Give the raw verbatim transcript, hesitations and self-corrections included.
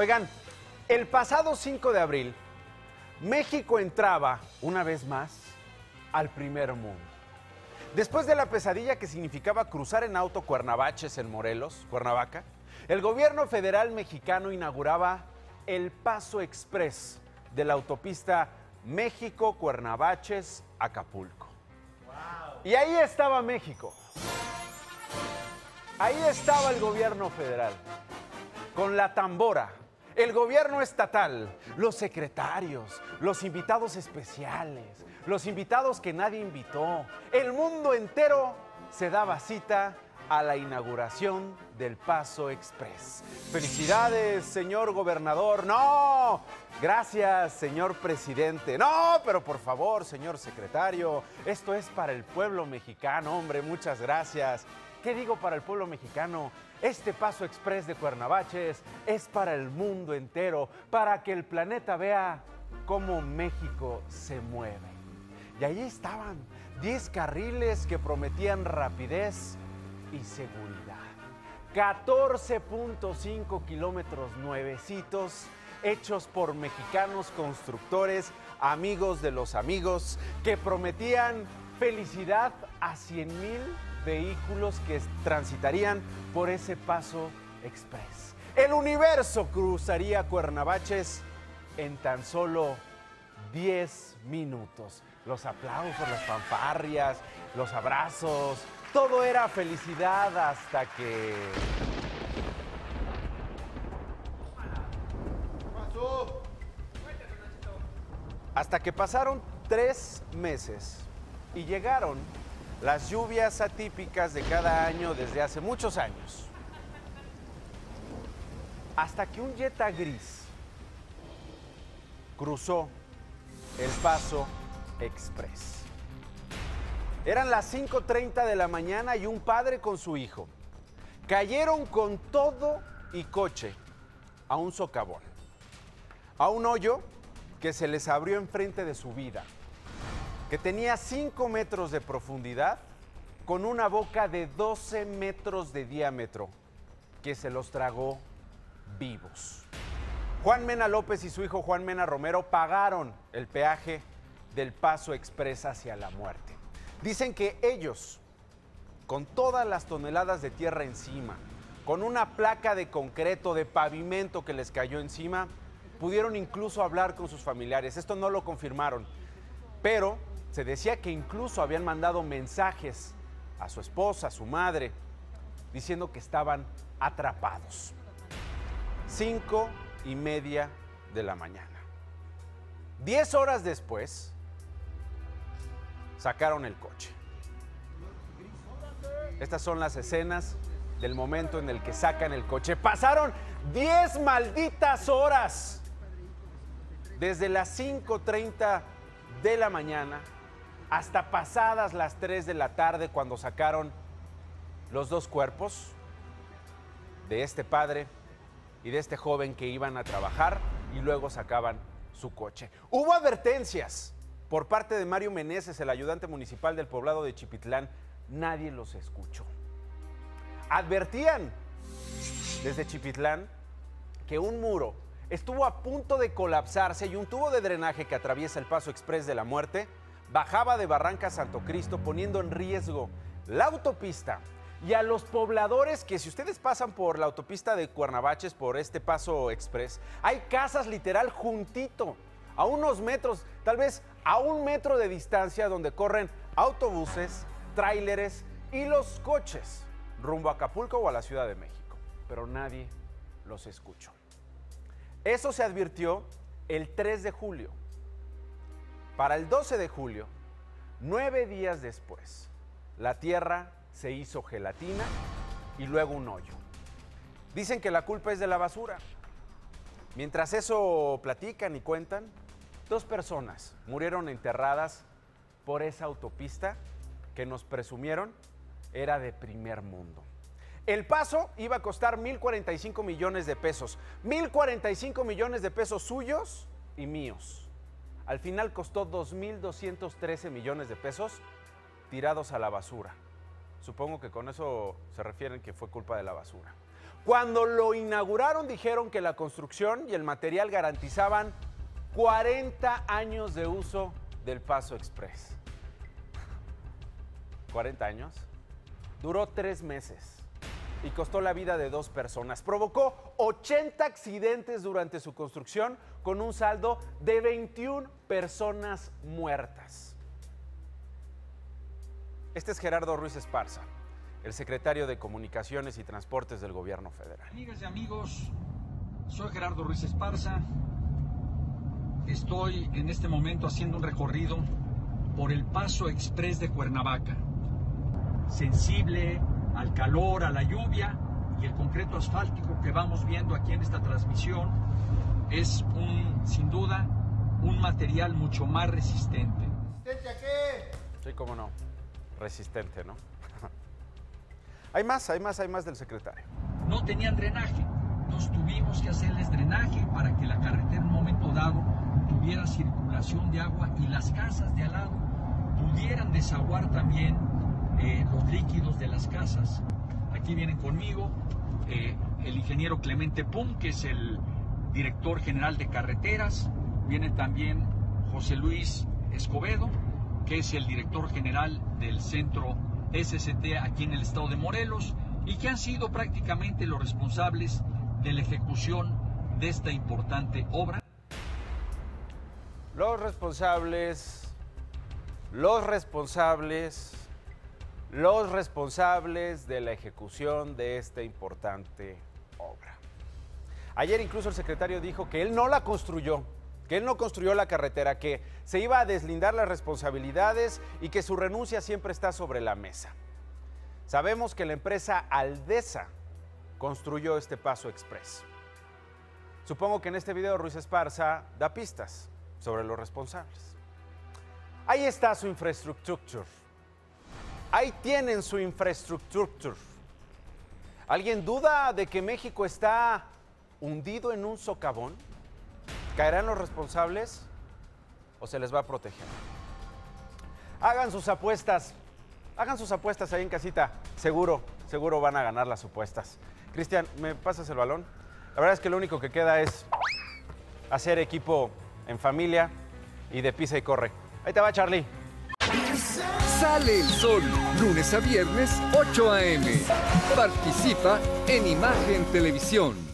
Oigan, el pasado cinco de abril, México entraba, una vez más, al primer mundo. Después de la pesadilla que significaba cruzar en auto Cuernavaches en Morelos, Cuernavaca, el gobierno federal mexicano inauguraba el paso exprés de la autopista México-Cuernavaches-Acapulco. Wow. Y ahí estaba México. Ahí estaba el gobierno federal, con la tambora, el gobierno estatal, los secretarios, los invitados especiales, los invitados que nadie invitó. El mundo entero se daba cita a la inauguración del Paso Express. Felicidades, señor gobernador. No, gracias, señor presidente. No, pero por favor, señor secretario, esto es para el pueblo mexicano, hombre, muchas gracias. ¿Qué digo para el pueblo mexicano? Este paso exprés de Cuernavaches es para el mundo entero, para que el planeta vea cómo México se mueve. Y ahí estaban diez carriles que prometían rapidez y seguridad. catorce punto cinco kilómetros nuevecitos, hechos por mexicanos constructores, amigos de los amigos, que prometían felicidad a cien mil vehículos que transitarían por ese paso express. El universo cruzaría Cuernavaches en tan solo diez minutos. Los aplausos, las fanfarrias, los abrazos, todo era felicidad hasta que... Hasta que pasaron tres meses y llegaron las lluvias atípicas de cada año desde hace muchos años. Hasta que un Jetta gris cruzó el Paso Express. Eran las cinco treinta de la mañana y un padre con su hijo cayeron con todo y coche a un socavón, a un hoyo que se les abrió enfrente de su vida, que tenía cinco metros de profundidad, con una boca de doce metros de diámetro, que se los tragó vivos. Juan Mena López y su hijo Juan Mena Romero pagaron el peaje del Paso Exprés hacia la muerte. Dicen que ellos, con todas las toneladas de tierra encima, con una placa de concreto, de pavimento que les cayó encima, pudieron incluso hablar con sus familiares. Esto no lo confirmaron, pero se decía que incluso habían mandado mensajes a su esposa, a su madre, diciendo que estaban atrapados. Cinco y media de la mañana. Diez horas después, sacaron el coche. Estas son las escenas del momento en el que sacan el coche. Pasaron diez malditas horas. Desde las cinco treinta de la mañana hasta pasadas las tres de la tarde, cuando sacaron los dos cuerpos de este padre y de este joven que iban a trabajar y luego sacaban su coche. Hubo advertencias por parte de Mario Meneses, el ayudante municipal del poblado de Chipitlán. Nadie los escuchó. Advertían desde Chipitlán que un muro estuvo a punto de colapsarse y un tubo de drenaje que atraviesa el Paso Exprés de la Muerte bajaba de Barranca a Santo Cristo, poniendo en riesgo la autopista y a los pobladores. Que si ustedes pasan por la autopista de Cuernavaches, por este Paso Exprés, hay casas literal juntito, a unos metros, tal vez a un metro de distancia, donde corren autobuses, tráileres y los coches rumbo a Acapulco o a la Ciudad de México, pero nadie los escuchó. Eso se advirtió el tres de julio. Para el doce de julio, nueve días después, la tierra se hizo gelatina y luego un hoyo. Dicen que la culpa es de la basura. Mientras eso platican y cuentan, dos personas murieron enterradas por esa autopista que nos presumieron era de primer mundo. El paso iba a costar mil cuarenta y cinco millones de pesos. mil cuarenta y cinco millones de pesos suyos y míos. Al final costó dos mil doscientos trece millones de pesos tirados a la basura. Supongo que con eso se refieren que fue culpa de la basura. Cuando lo inauguraron dijeron que la construcción y el material garantizaban cuarenta años de uso del Paso Express. ¿cuarenta años? Duró tres meses y costó la vida de dos personas. Provocó ochenta accidentes durante su construcción con un saldo de veintiuna personas muertas. Este es Gerardo Ruiz Esparza, el secretario de Comunicaciones y Transportes del Gobierno Federal. Amigas y amigos, soy Gerardo Ruiz Esparza. Estoy en este momento haciendo un recorrido por el Paso Express de Cuernavaca. Sensible al calor, a la lluvia, y el concreto asfáltico que vamos viendo aquí en esta transmisión es un, sin duda, un material mucho más resistente. ¿Resistente a qué? Sí, cómo no. Resistente, ¿no? Hay más, hay más, hay más del secretario. No tenían drenaje. Nos tuvimos que hacerles drenaje para que la carretera en un momento dado tuviera circulación de agua y las casas de al lado pudieran desaguar también eh, los líquidos de las casas. Aquí vienen conmigo eh, el ingeniero Clemente Pum, que es el director general de carreteras. Viene también José Luis Escobedo, que es el director general del centro S S T aquí en el estado de Morelos, y que han sido prácticamente los responsables de la ejecución de esta importante obra. Los responsables, los responsables, los responsables de la ejecución de esta importante obra. Ayer incluso el secretario dijo que él no la construyó, que él no construyó la carretera, que se iba a deslindar las responsabilidades y que su renuncia siempre está sobre la mesa. Sabemos que la empresa Aldesa construyó este Paso Express. Supongo que en este video Ruiz Esparza da pistas sobre los responsables. Ahí está su infraestructura. Ahí tienen su infraestructura. ¿Alguien duda de que México está hundido en un socavón? ¿Caerán los responsables o se les va a proteger? Hagan sus apuestas, hagan sus apuestas ahí en casita. Seguro, seguro van a ganar las apuestas. Cristian, ¿me pasas el balón? La verdad es que lo único que queda es hacer equipo en familia y de pisa y corre. Ahí te va, Charlie. Sale el Sol, lunes a viernes, ocho a eme Participa en Imagen Televisión.